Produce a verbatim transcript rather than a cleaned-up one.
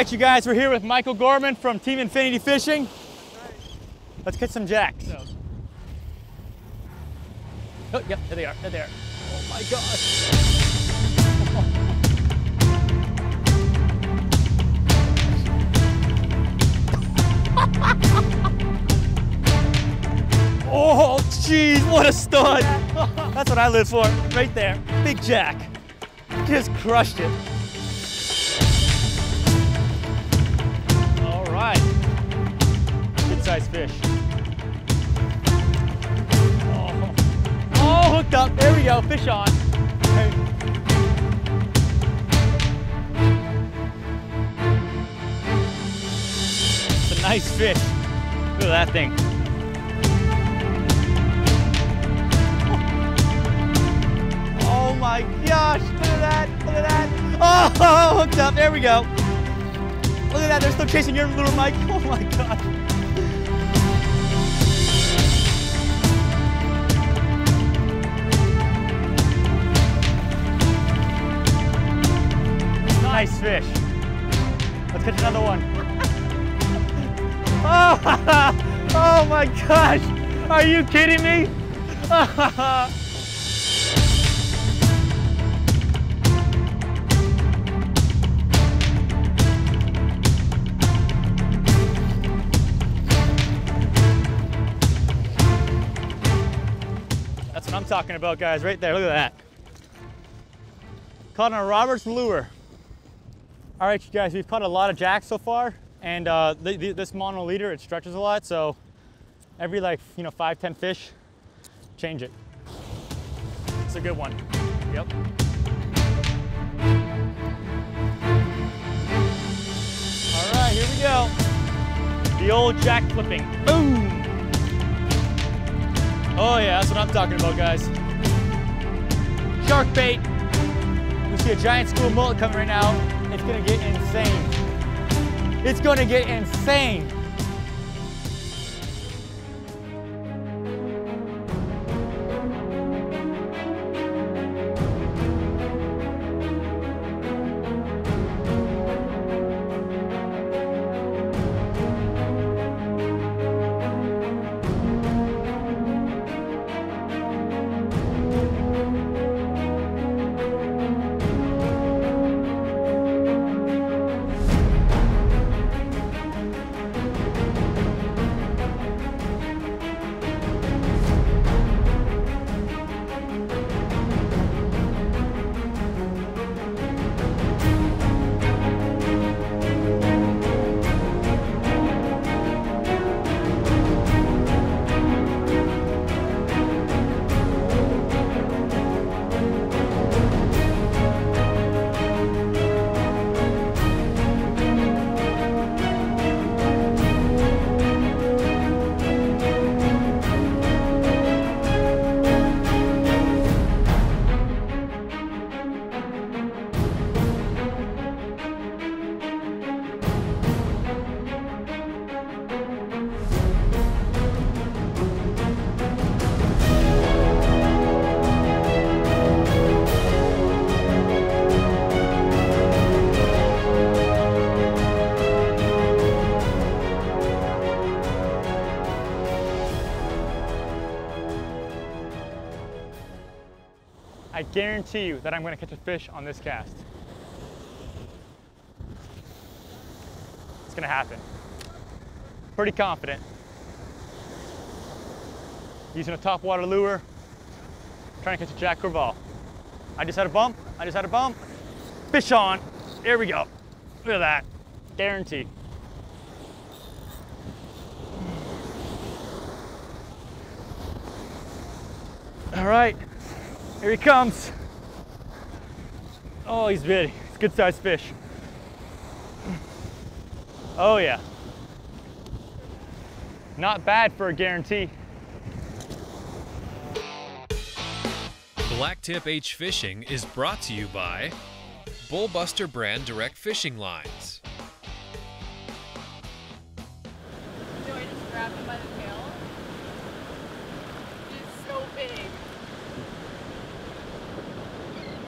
right, you guys, we're here with Michael Gorman from Team Infinity Fishing. Let's catch some jacks. Oh, yep, there they are, there they are. Oh my gosh. Oh, geez, what a stud. That's what I live for, right there. Big Jack, just crushed it. All right, good-sized fish. Oh. Oh, hooked up, there we go, fish on. Hey. It's a nice fish, look at that thing. Oh my gosh, look at that, look at that. Oh, hooked up, there we go. Look at that, they're still chasing your lure, Mike. Oh my gosh. Nice fish. Let's catch another one. Oh, oh my gosh, are you kidding me? That's what I'm talking about, guys, right there, look at that. Caught on a Robert's lure. All right, you guys, we've caught a lot of jacks so far, and uh, th th this mono leader, it stretches a lot, so every like, you know, five, ten fish, change it. It's a good one, yep. All right, here we go. The old jack flipping, boom. Oh yeah, that's what I'm talking about, guys. Shark bait. We see a giant school mullet coming right now. It's gonna get insane. It's gonna get insane. I guarantee you that I'm gonna catch a fish on this cast. It's gonna happen. Pretty confident. Using a topwater lure, trying to catch a Jack Crevalle. I just had a bump, I just had a bump. Fish on, there we go. Look at that, guaranteed. All right. Here he comes. Oh, he's big. It's a good sized fish. Oh yeah. Not bad for a guarantee. Blacktip H Fishing is brought to you by Bullbuster brand direct fishing lines. Enjoy just grabbing by the tail.